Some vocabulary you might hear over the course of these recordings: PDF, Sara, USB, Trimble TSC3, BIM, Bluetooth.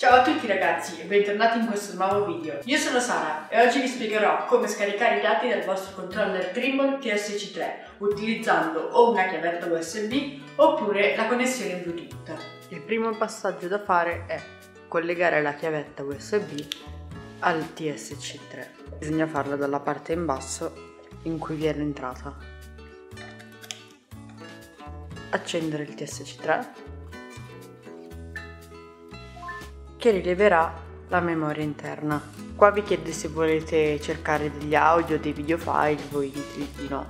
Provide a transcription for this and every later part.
Ciao a tutti ragazzi e bentornati in questo nuovo video. Io sono Sara e oggi vi spiegherò come scaricare i dati dal vostro controller Trimble TSC3 utilizzando o una chiavetta USB oppure la connessione Bluetooth. Il primo passaggio da fare è collegare la chiavetta USB al TSC3. Bisogna farlo dalla parte in basso in cui vi è l'entrata. Accendere il TSC3. Che rileverà la memoria interna. Qua vi chiede se volete cercare degli audio, dei videofile, voi dite di no,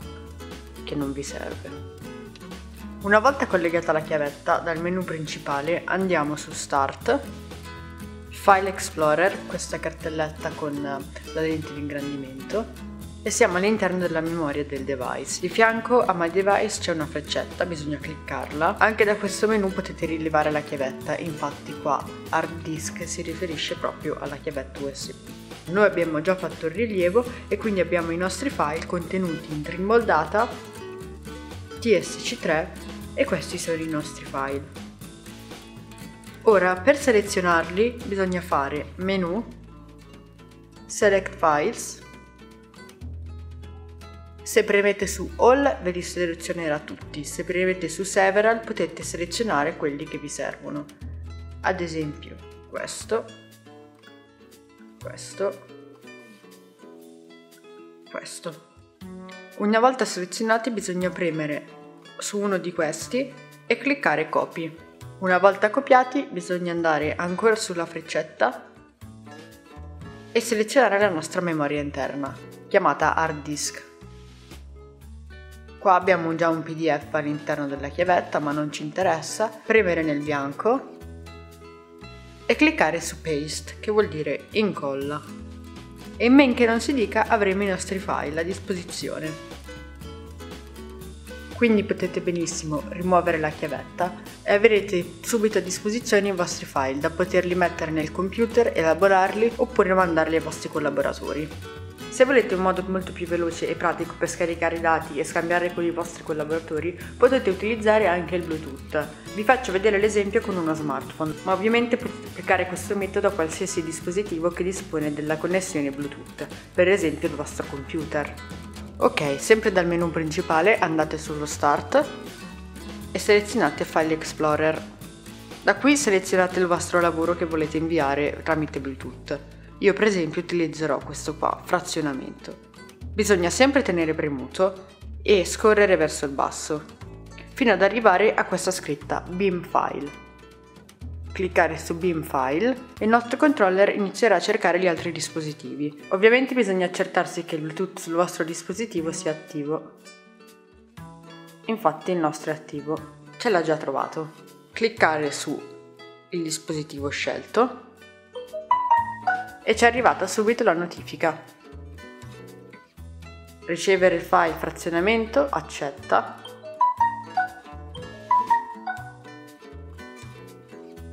che non vi serve. Una volta collegata la chiavetta, dal menu principale andiamo su Start, File Explorer, questa cartelletta con la lente di ingrandimento, e siamo all'interno della memoria del device. Di fianco a My Device c'è una freccetta, bisogna cliccarla. Anche da questo menu potete rilevare la chiavetta, infatti qua hard disk si riferisce proprio alla chiavetta USB. Noi abbiamo già fatto il rilievo e quindi abbiamo i nostri file contenuti in Trimble Data, TSC3 e questi sono i nostri file. Ora per selezionarli bisogna fare Menu, Select Files. Se premete su All ve li selezionerà tutti, se premete su Several potete selezionare quelli che vi servono, ad esempio questo. Una volta selezionati bisogna premere su uno di questi e cliccare Copy. Una volta copiati bisogna andare ancora sulla freccetta e selezionare la nostra memoria interna, chiamata hard disk. Qua abbiamo già un PDF all'interno della chiavetta, ma non ci interessa. Premere nel bianco e cliccare su Paste, che vuol dire incolla. E men che non si dica avremo i nostri file a disposizione. Quindi potete benissimo rimuovere la chiavetta e avrete subito a disposizione i vostri file da poterli mettere nel computer, elaborarli oppure mandarli ai vostri collaboratori. Se volete un modo molto più veloce e pratico per scaricare i dati e scambiarli con i vostri collaboratori, potete utilizzare anche il Bluetooth. Vi faccio vedere l'esempio con uno smartphone, ma ovviamente potete applicare questo metodo a qualsiasi dispositivo che dispone della connessione Bluetooth, per esempio il vostro computer. Ok, sempre dal menu principale andate sullo Start e selezionate File Explorer. Da qui selezionate il vostro lavoro che volete inviare tramite Bluetooth. Io per esempio utilizzerò questo qua, frazionamento. Bisogna sempre tenere premuto e scorrere verso il basso, fino ad arrivare a questa scritta BIM File. Cliccare su BIM File e il nostro controller inizierà a cercare gli altri dispositivi. Ovviamente bisogna accertarsi che il Bluetooth sul vostro dispositivo sia attivo. Infatti il nostro è attivo, ce l'ha già trovato. Cliccare su il dispositivo scelto. E ci è arrivata subito la notifica. Ricevere il file frazionamento, accetta.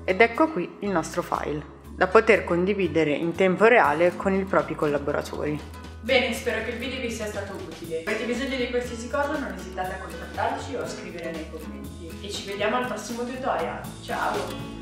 Ed ecco qui il nostro file, da poter condividere in tempo reale con i propri collaboratori. Bene, spero che il video vi sia stato utile. Se avete bisogno di qualsiasi cosa non esitate a contattarci o a scrivere nei commenti. E ci vediamo al prossimo tutorial. Ciao!